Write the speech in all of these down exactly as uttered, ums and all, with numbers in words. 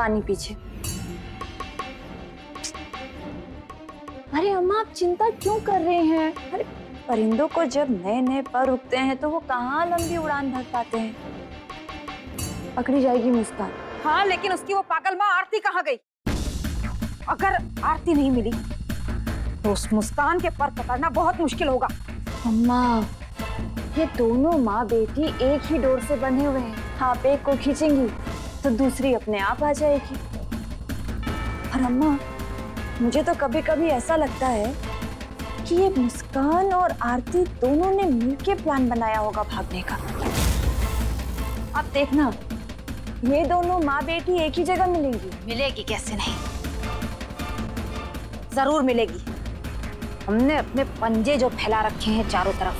पानी पीछे। अरे अम्मा आप चिंता क्यों कर रहे हैं? अरे परिंदों को जब नए नए पर उगते हैं तो वो कहाँ लंबी उड़ान भर पाते हैं। पकड़ी जाएगी मुस्कान। हाँ लेकिन उसकी वो पागल माँ आरती कहाँ गई? अगर आरती नहीं मिली तो उस मुस्कान के पर पकड़ना बहुत मुश्किल होगा। अम्मा ये दोनों माँ बेटी एक ही डोर से बंधे हुए हैं। आप एक को खींचेंगी तो दूसरी अपने आप आ जाएगी। और अम्मा मुझे तो कभी कभी ऐसा लगता है कि ये मुस्कान और आरती दोनों ने मिलके प्लान बनाया होगा भागने का। अब देखना ये दोनों माँ बेटी एक ही जगह मिलेंगी। मिलेगी कैसे नहीं, जरूर मिलेगी। हमने अपने पंजे जो फैला रखे हैं चारों तरफ,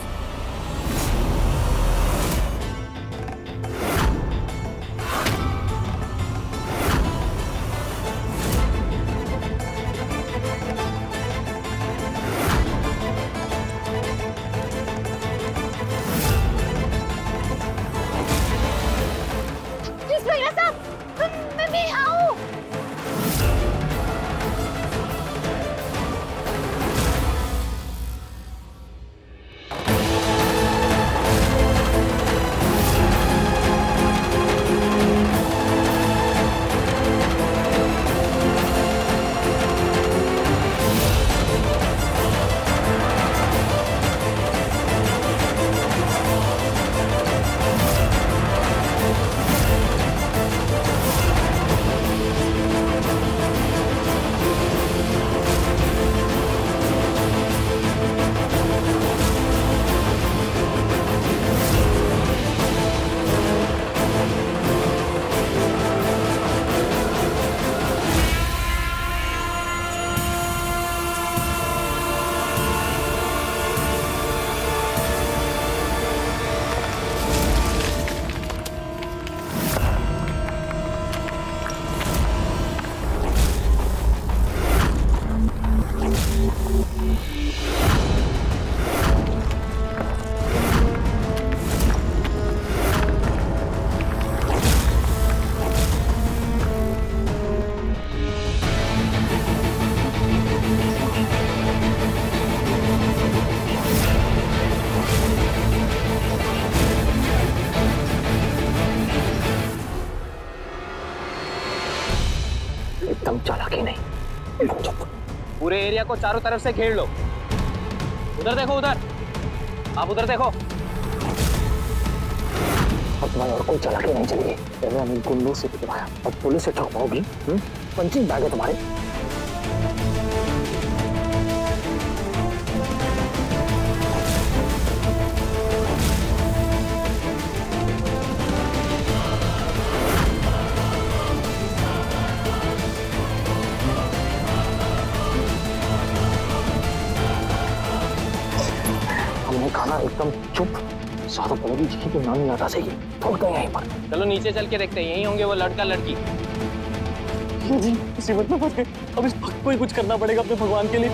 एकदम चालाकी नहीं। पूरे एरिया को चारों तरफ से घेर लो। उधर देखो, उधर आप उधर देखो। अब मैं और कोई चालाकी नहीं चलेगी। मैंने गुंडों से पिटवाया, अब पुलिस से ठक पाओगी? पंचिंग बैग है तुम्हारे। एकदम चुप, सारा पौड़ी जी की नानी लगा सही थोड़ गए यहीं पर। चलो नीचे चल के देखते हैं, यहीं होंगे वो लड़का लड़की। जी मुसीबत में फंस गए। अब इस भक्त को ही कुछ करना पड़ेगा अपने भगवान के लिए।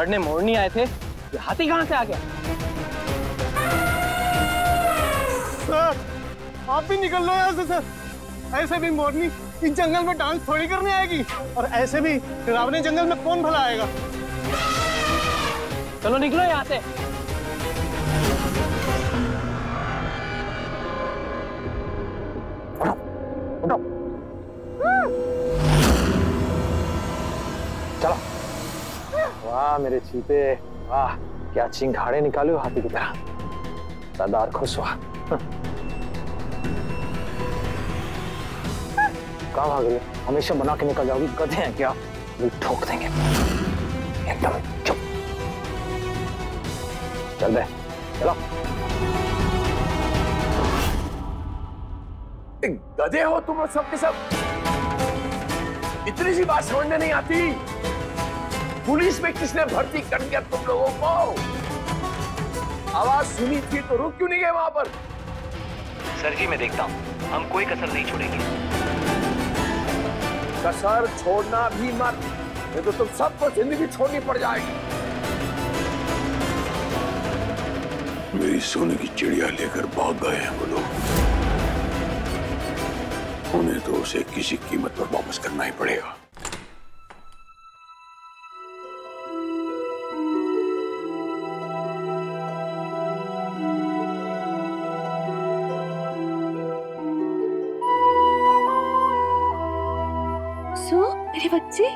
पकड़ने मोड़नी आए थे, ये हाथी कहां से आ गया? सर, आप भी निकल लो यहाँ से सर। ऐसे भी मोरनी इस जंगल में डांस थोड़ी करने आएगी, और ऐसे भी डरावने जंगल में कौन भला आएगा। चलो निकलो यहाँ से। वाह मेरे चीते, वाह क्या चिंगाड़े निकाले हो हाथी की तरह। सरदार खुश हुआ। कहाँ भाग रही हो? हमेशा बना के निकल जाओगी। गधे हैं क्या? ठोक देंगे। एकदम चुप। चल बे, चलो। गधे हो तुम सबके सब। इतनी सी बात समझ में नहीं आती। पुलिस में किसने भर्ती कर दिया तुम लोगों को? आवाज सुनी थी तो रुक क्यों नहीं गए वहां पर? सर जी मैं देखता हूँ, हम कोई कसर नहीं छोड़ेंगे। कसर छोड़ना भी मत, नहीं तो तुम सबको जिंदगी छोड़नी पड़ जाएगी। मेरी सोने की चिड़िया लेकर भाग गए हैं वो लोग, उन्हें तो उसे किसी कीमत पर वापस करना ही पड़ेगा। सो मेरे बच्चे,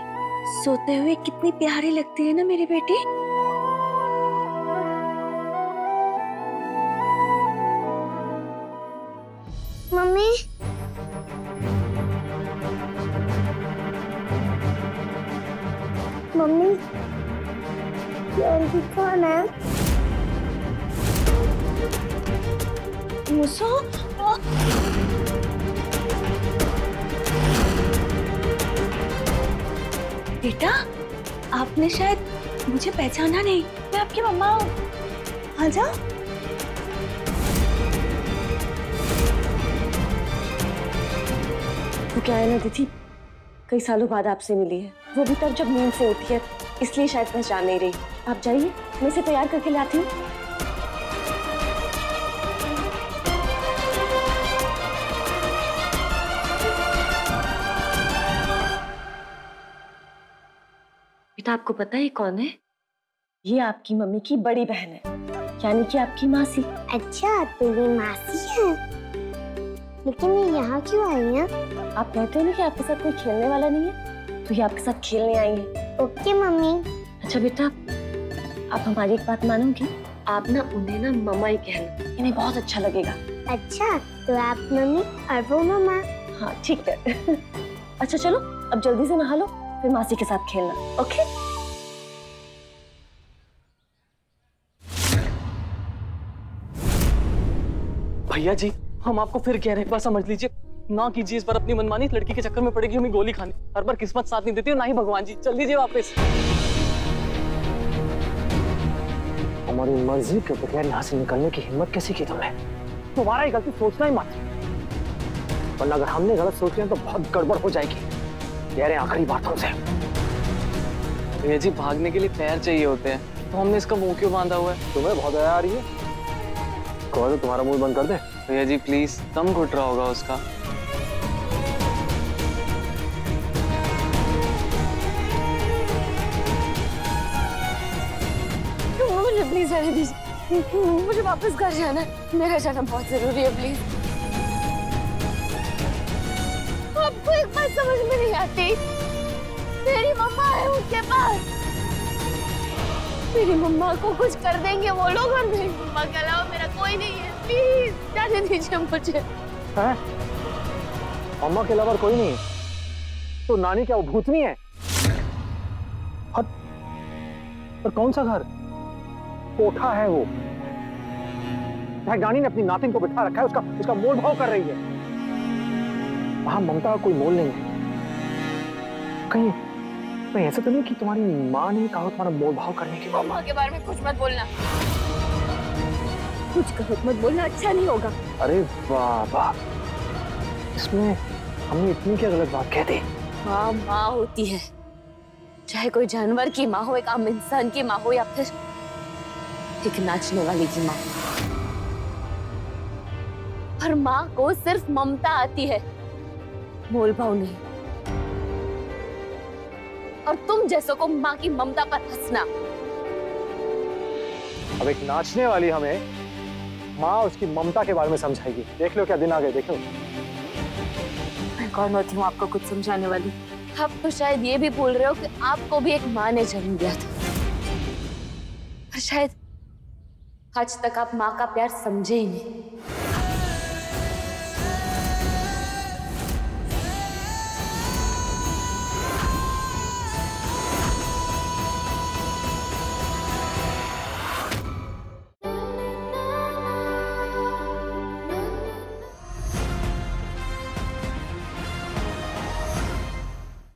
सोते हुए कितनी प्यारी लगती है ना मेरी बेटी। मम्मी मम्मी ये आंटी कौन है? मुसो बेटा, आपने शायद मुझे पहचाना नहीं, मैं आपकी मम्मा हूँ। आ जाओ। तो क्या है ना दीदी, कई सालों बाद आपसे मिली है, वो भी तब जब नींद से उठी है, इसलिए शायद पहचान नहीं रही। आप जाइए, मैं इसे तैयार करके लाती हूँ। बेटा आपको पता है ये कौन है? ये आपकी मम्मी की बड़ी बहन है, यानी कि आपकी मासी। अच्छा तेरी मासी है, लेकिन ये यहाँ क्यों आई है? आप कहते हो ना कि आपके साथ कोई खेलने वाला नहीं है, तो ये आपके साथ खेलने आई है। Okay mummy. अच्छा बेटा आप हमारी एक बात मानोगी? आप ना उन्हें ना मम्मा ही कहना, इन्हें बहुत अच्छा लगेगा। अच्छा तो आप मम्मी और वो मम्मा। हाँ ठीक है। अच्छा चलो अब जल्दी से नहा लो, फिर मासी के साथ खेलना। ओके भैया जी, हम आपको फिर कह रहे हैं, एक बार समझ लीजिए, ना कीजिए इस बार अपनी मनमानी। लड़की के चक्कर में पड़ेगी हमें गोली खाने। हर बार किस्मत साथ नहीं देती और ना ही भगवान जी। चल दीजिए वापस। हमारी मर्जी के बगैर यहाँ से निकलने की हिम्मत कैसे की तुमने? तुम्हारा ही गलती सोचना ही मत, वरना अगर हमने गलत सोच लिया तो बहुत गड़बड़ हो जाएगी। कह रहे आखिरी बात हमसे। भैया जी भागने के लिए पैर चाहिए होते हैं, तो हमने इसका मुँह क्यों बांधा हुआ है? तुम्हें बहुत दया आ रही है, तो तुम्हारा मुंह बंद कर दे। भैया जी प्लीज, दम घुट रहा होगा उसका। मुझे प्लीज जाने दीजिए, मुझे वापस घर जाना है, मेरा जाना बहुत जरूरी है। प्लीज आपको एक बात समझ में नहीं आती, मेरी मम्मा है उनके पास, मेरी मम्मा को कुछ कर देंगे वो लोग और मेरी मम्मा के अलावा मेरा कोई नहीं है। प्लीज जाने दीजिए मुझे। हैं? मम्मा के अलावा कोई नहीं है तो नानी क्या वो भूतनी है? हद, पर कौन सा घर? कोठा है वो, नानी ने अपनी नातिन को बिठा रखा है, उसका उसका मोल भाव कर रही है। वहां ममता का कोई मोल नहीं है। कहीं नहीं, ऐसा तो नहीं कि तुम्हारी माँ ने कहा तुम्हारा मोल भाव करने के बाद? मम्मा के बारे में कुछ मत बोलना, कुछ गलत मत बोलना, अच्छा नहीं होगा। अरे बाबा, इसमें हमने इतनी क्या गलत बात कह दी? हाँ माँ होती है, चाहे कोई जानवर की माँ हो, एक आम इंसान की माँ हो, या फिर एक नाचने वाली की माँ, पर माँ को सिर्फ ममता आती है, मोल भाव नहीं। और तुम जैसों को माँ की ममता पर हंसना। अब एक नाचने वाली हमें माँ उसकी ममता के बारे में समझाएगी। देख लो क्या दिन आ गए। देखो मैं कौन होती हूँ आपको कुछ समझाने वाली? आप तो शायद ये भी भूल रहे हो कि आपको भी एक माँ ने जन्म दिया था, पर शायद आज तक आप माँ का प्यार समझे ही नहीं।